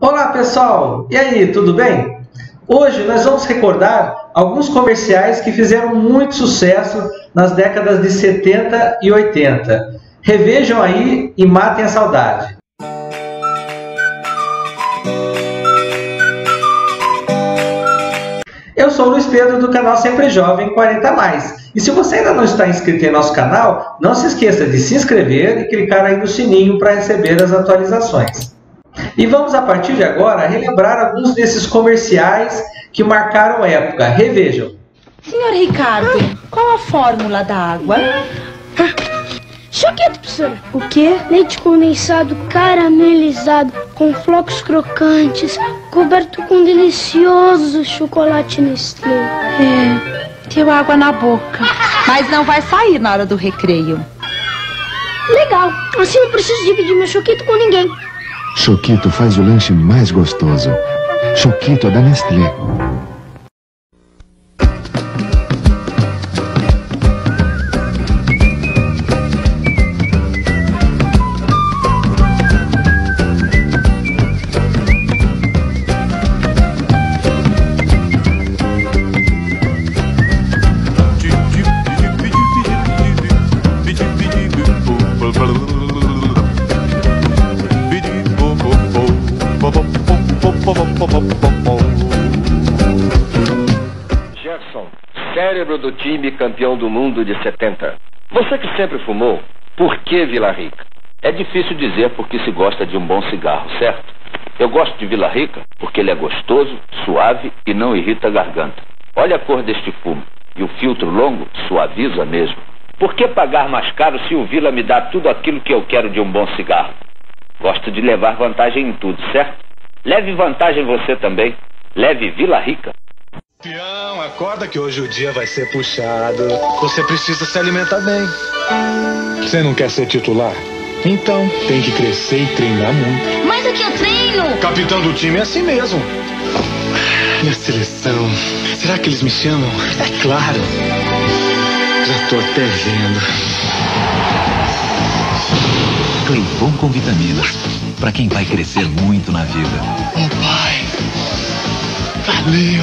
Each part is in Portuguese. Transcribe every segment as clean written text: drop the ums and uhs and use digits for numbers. Olá pessoal, e aí, tudo bem? Hoje nós vamos recordar alguns comerciais que fizeram muito sucesso nas décadas de 70 e 80. Revejam aí e matem a saudade. Eu sou o Luiz Pedro do canal Sempre Jovem 40+. E se você ainda não está inscrito em nosso canal, não se esqueça de se inscrever e clicar aí no sininho para receber as atualizações. E vamos a partir de agora relembrar alguns desses comerciais que marcaram a época. Revejam. Senhor Ricardo, qual a fórmula da água? Chokito, professora. O quê? Leite condensado caramelizado com flocos crocantes, coberto com delicioso chocolate Nestlé. É, deu água na boca, mas não vai sair na hora do recreio. Legal, assim não preciso dividir meu Chokito com ninguém. Chokito faz o lanche mais gostoso. Chokito é da Nestlé. Gerson, cérebro do time campeão do mundo de 70. Você que sempre fumou, por que Vila Rica? É difícil dizer porque se gosta de um bom cigarro, certo? Eu gosto de Vila Rica porque ele é gostoso, suave e não irrita a garganta. Olha a cor deste fumo, e o filtro longo suaviza mesmo. Por que pagar mais caro se o Vila me dá tudo aquilo que eu quero de um bom cigarro? Gosto de levar vantagem em tudo, certo? Leve vantagem você também. Leve Vila Rica. Peão, acorda que hoje o dia vai ser puxado. Você precisa se alimentar bem. Você não quer ser titular? Então tem que crescer e treinar muito. Mas é que eu treino! Capitão do time é assim mesmo. Minha seleção, será que eles me chamam? É claro. Já tô até vendo. Bom com vitaminas, pra quem vai crescer muito na vida. Oh pai, valeu.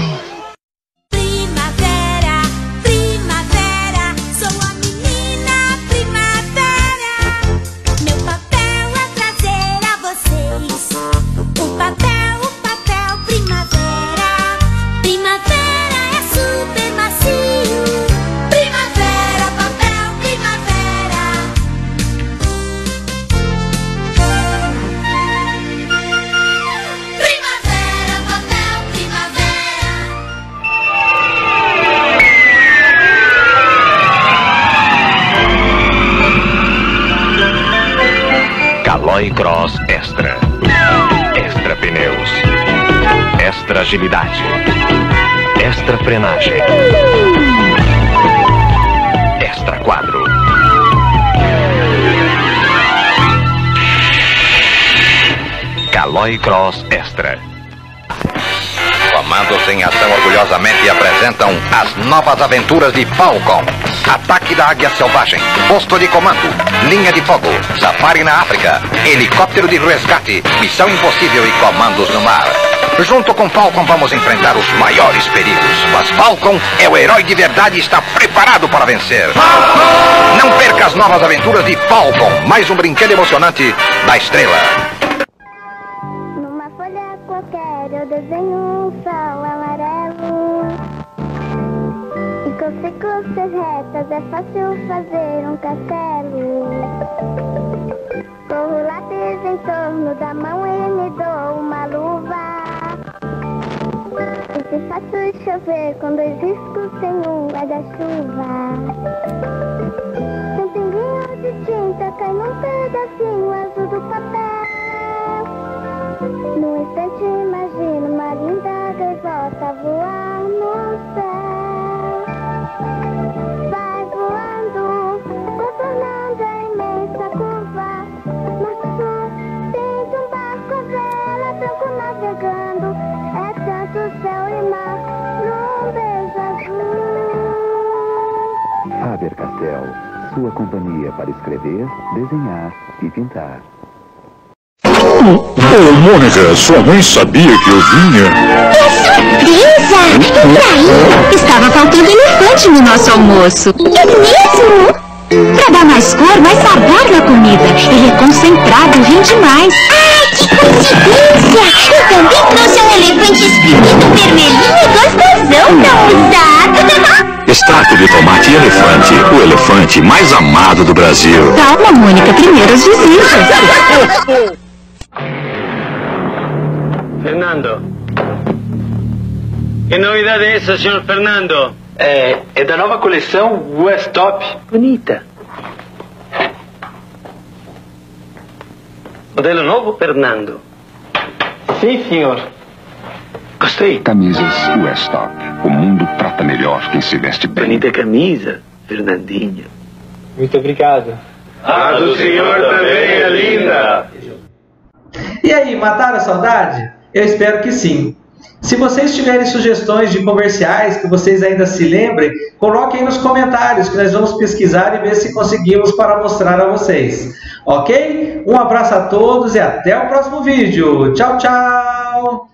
Primavera, primavera, sou a menina primavera. Meu papel é trazer a vocês o papel primavera. Primavera é super macio. Primavera, papel primavera. Calói Cross Extra. Extra pneus. Extra agilidade. Extra frenagem. Extra quadro. Calói Cross Extra. Comandos em ação orgulhosamente apresentam as novas aventuras de Falcon. Ataque da águia selvagem, posto de comando, linha de fogo, safari na África, helicóptero de resgate, missão impossível e comandos no mar. Junto com Falcon vamos enfrentar os maiores perigos, mas Falcon é o herói de verdade e está preparado para vencer. Falcon! Não perca as novas aventuras de Falcon, mais um brinquedo emocionante da Estrela. Numa folha qualquer eu desenho um sol amarelo. Com costas retas é fácil fazer um castelo. Corro lápis em torno da mão e me dou uma luva. E se faço chover com dois riscos sem um guarda-chuva. Um pinguinho de tinta cai num pedacinho azul do papel. Num instante imagino uma linda gaivota a voar no céu. Vai voando, contornando a imensa curva. Norte e sul, tem um barco à vela, branco navegando. É tanto céu e mar, num beijo azul. Faber Castell, sua companhia para escrever, desenhar e pintar. Ô, Mônica, sua mãe sabia que eu vinha? Que surpresa! E daí? Estava faltando elefante no nosso almoço. É mesmo? Pra dar mais cor, mais sabor na comida. Ele é concentrado, rende mais. Ai, que coincidência! Eu também trouxe um elefante espremido, vermelhinho e gostosão pra usar. Extrato de tomate elefante, o elefante mais amado do Brasil. Calma, Mônica, primeiro as visitas. Fernando. Que novidade é essa, senhor Fernando? É da nova coleção U.S. Top. Bonita. Modelo novo, Fernando? Sim, senhor. Gostei. Camisas U.S. Top. O mundo trata melhor quem se veste bem. Bonita camisa, Fernandinho. Muito obrigado. A do senhor também é linda. E aí, mataram a saudade? Eu espero que sim. Se vocês tiverem sugestões de comerciais que vocês ainda se lembrem, coloquem aí nos comentários que nós vamos pesquisar e ver se conseguimos para mostrar a vocês. Ok? Um abraço a todos e até o próximo vídeo. Tchau, tchau!